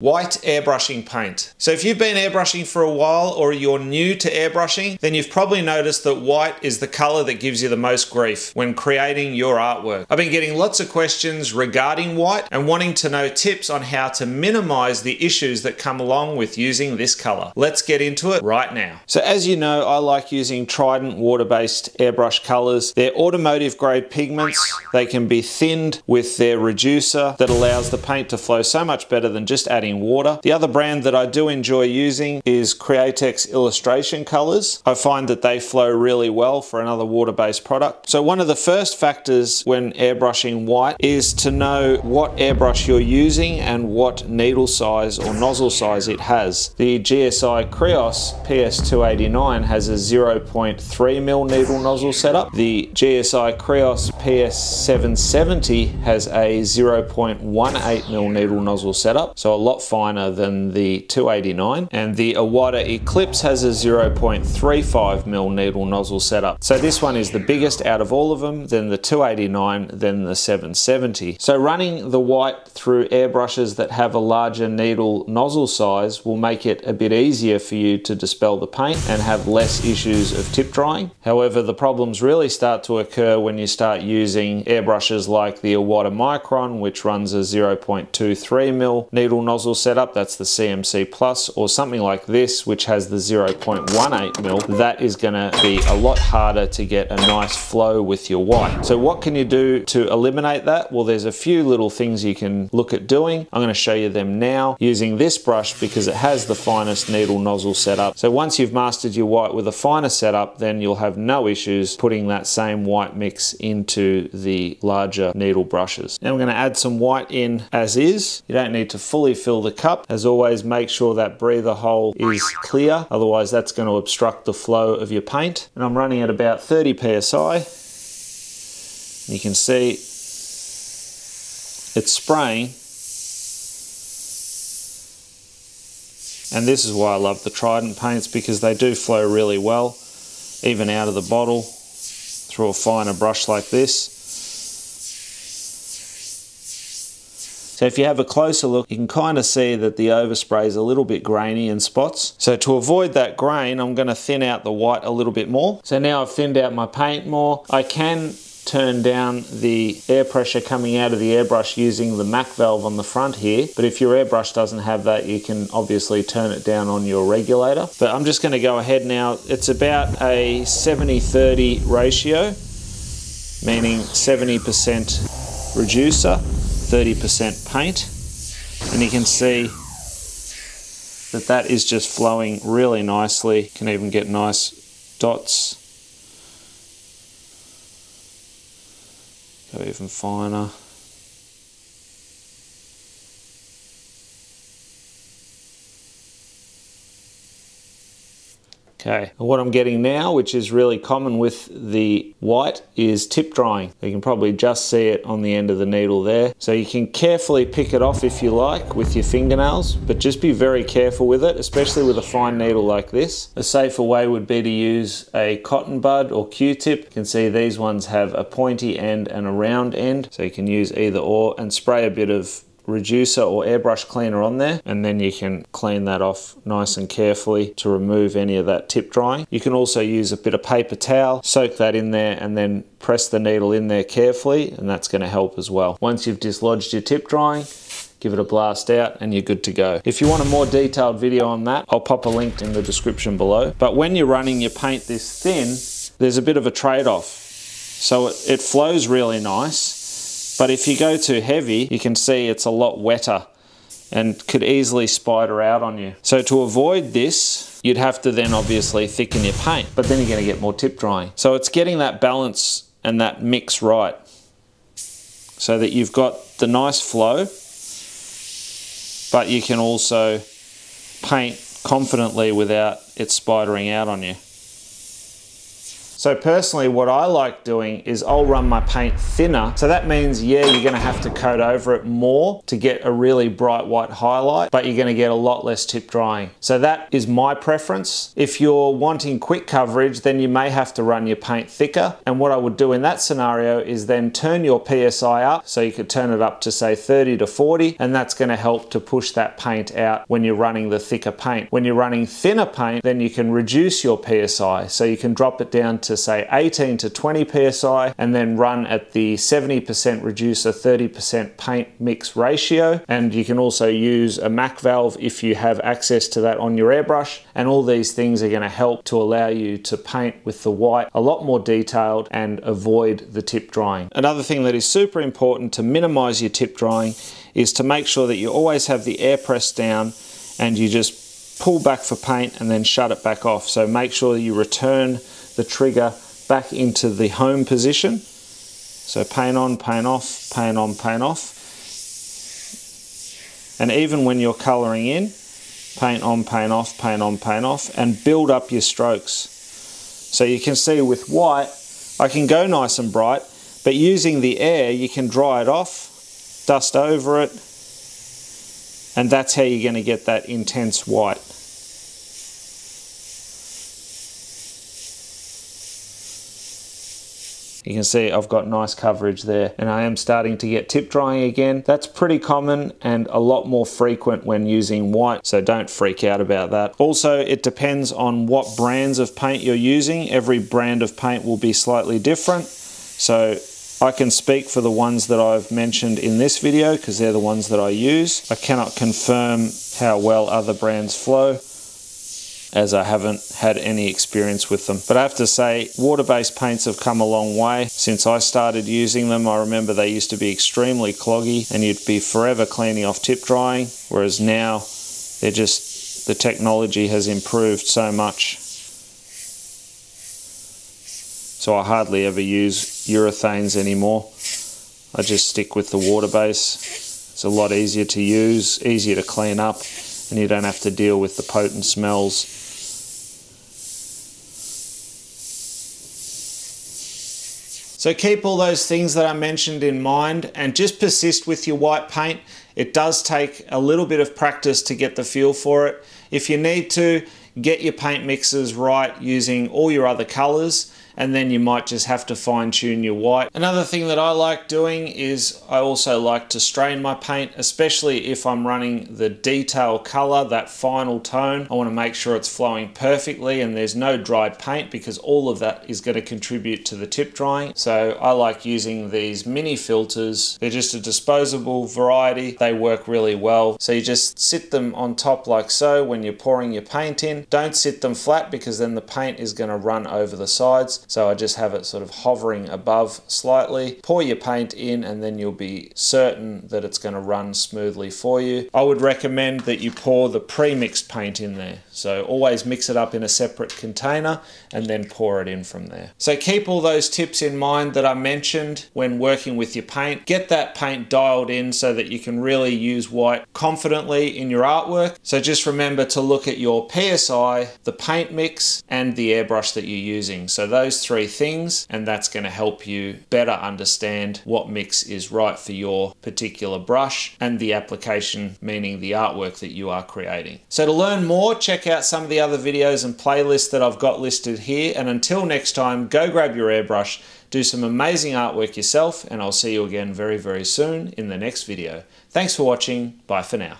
White airbrushing paint. So if you've been airbrushing for a while or you're new to airbrushing, then you've probably noticed that white is the color that gives you the most grief when creating your artwork. I've been getting lots of questions regarding white and wanting to know tips on how to minimize the issues that come along with using this color. Let's get into it right now. So as you know, I like using Trident water-based airbrush colors. They're automotive grade pigments. They can be thinned with their reducer that allows the paint to flow so much better than just adding water. The other brand that I do enjoy using is Createx Illustration Colors. I find that they flow really well for another water-based product. So one of the first factors when airbrushing white is to know what airbrush you're using and what needle size or nozzle size it has. The GSI Creos PS289 has a 0.3mm needle nozzle setup. The GSI Creos PS770 has a 0.18mm needle nozzle setup, so a lot finer than the 289, and the Iwata Eclipse has a 0.35mm needle nozzle setup. So this one is the biggest out of all of them, then the 289, then the 770. So running the white through airbrushes that have a larger needle nozzle size will make it a bit easier for you to dispel the paint and have less issues of tip drying. However, the problems really start to occur when you start using airbrushes like the Iwata Micron, which runs a 0.23mm needle nozzle setup, that's the CMC Plus, or something like this, which has the 0.18mm. That is going to be a lot harder to get a nice flow with your white. So what can you do to eliminate that? Well, there's a few little things you can look at doing. I'm going to show you them now using this brush because it has the finest needle nozzle setup. So once you've mastered your white with a finer setup, then you'll have no issues putting that same white mix into the larger needle brushes. Now we're going to add some white in as is. You don't need to fully fill the cup. As always, make sure that breather hole is clear, otherwise that's going to obstruct the flow of your paint. And I'm running at about 30 psi. You can see it's spraying, and this is why I love the Trident paints, because they do flow really well even out of the bottle through a finer brush like this. So if you have a closer look, you can kind of see that the overspray is a little bit grainy in spots. So to avoid that grain, I'm going to thin out the white a little bit more. So now I've thinned out my paint more. I can turn down the air pressure coming out of the airbrush using the MAC valve on the front here, but if your airbrush doesn't have that, you can obviously turn it down on your regulator. But I'm just going to go ahead now. It's about a 70-30 ratio, meaning 70% reducer, 30% paint, and you can see that that is just flowing really nicely. You can even get nice dots. Go even finer. Okay, and what I'm getting now, which is really common with the white, is tip drying. You can probably just see it on the end of the needle there. So you can carefully pick it off if you like with your fingernails, but just be very careful with it, especially with a fine needle like this. A safer way would be to use a cotton bud or Q-tip. You can see these ones have a pointy end and a round end, so you can use either or, and spray a bit of reducer or airbrush cleaner on there, and then you can clean that off nice and carefully to remove any of that tip drying. You can also use a bit of paper towel, soak that in there, and then press the needle in there carefully, and that's going to help as well. Once you've dislodged your tip drying, give it a blast out and you're good to go. If you want a more detailed video on that, I'll pop a link in the description below. But when you're running your paint this thin, there's a bit of a trade-off. So it flows really nice, but if you go too heavy, you can see it's a lot wetter and could easily spider out on you. So to avoid this, you'd have to then obviously thicken your paint, but then you're going to get more tip drying. So it's getting that balance and that mix right so that you've got the nice flow, but you can also paint confidently without it spidering out on you. So personally, what I like doing is I'll run my paint thinner. So that means, yeah, you're gonna have to coat over it more to get a really bright white highlight, but you're gonna get a lot less tip drying. So that is my preference. If you're wanting quick coverage, then you may have to run your paint thicker. And what I would do in that scenario is then turn your PSI up. So you could turn it up to say 30 to 40, and that's gonna help to push that paint out when you're running the thicker paint. When you're running thinner paint, then you can reduce your PSI. So you can drop it down to say 18 to 20 PSI and then run at the 70% reducer, 30% paint mix ratio. And you can also use a MAC valve if you have access to that on your airbrush. And all these things are gonna help to allow you to paint with the white a lot more detailed and avoid the tip drying. Another thing that is super important to minimize your tip drying is to make sure that you always have the air press down and you just pull back for paint and then shut it back off. So make sure that you return the trigger back into the home position. So paint on, paint off, paint on, paint off. And even when you're coloring in, paint on, paint off, paint on, paint off, and build up your strokes. So you can see with white, I can go nice and bright, but using the air, you can dry it off, dust over it, and that's how you're going to get that intense white. You can see I've got nice coverage there, and I am starting to get tip drying again. That's pretty common and a lot more frequent when using white, so don't freak out about that. Also, it depends on what brands of paint you're using. Every brand of paint will be slightly different, so I can speak for the ones that I've mentioned in this video because they're the ones that I use. I cannot confirm how well other brands flow as I haven't had any experience with them. But I have to say, water-based paints have come a long way since I started using them. I remember they used to be extremely cloggy and you'd be forever cleaning off tip drying, whereas now they're just, the technology has improved so much. So I hardly ever use urethanes anymore. I just stick with the water base. It's a lot easier to use, easier to clean up, and you don't have to deal with the potent smells. So keep all those things that I mentioned in mind and just persist with your white paint. It does take a little bit of practice to get the feel for it. If you need to, get your paint mixes right using all your other colors, and then you might just have to fine tune your white. Another thing that I like doing is I also like to strain my paint, especially if I'm running the detail color, that final tone. I want to make sure it's flowing perfectly and there's no dried paint because all of that is going to contribute to the tip drying. So I like using these mini filters. They're just a disposable variety. They work really well. So you just sit them on top like so when you're pouring your paint in. Don't sit them flat because then the paint is going to run over the sides. So I just have it sort of hovering above slightly. Pour your paint in and then you'll be certain that it's going to run smoothly for you. I would recommend that you pour the pre-mixed paint in there. So always mix it up in a separate container and then pour it in from there. So keep all those tips in mind that I mentioned when working with your paint. Get that paint dialed in so that you can really use white confidently in your artwork. So just remember to look at your PSI, the paint mix, and the airbrush that you're using. So those three things, and that's going to help you better understand what mix is right for your particular brush and the application, meaning the artwork that you are creating. So to learn more, check out some of the other videos and playlists that I've got listed here. And until next time, go grab your airbrush, do some amazing artwork yourself, and I'll see you again very, very soon in the next video. Thanks for watching. Bye for now.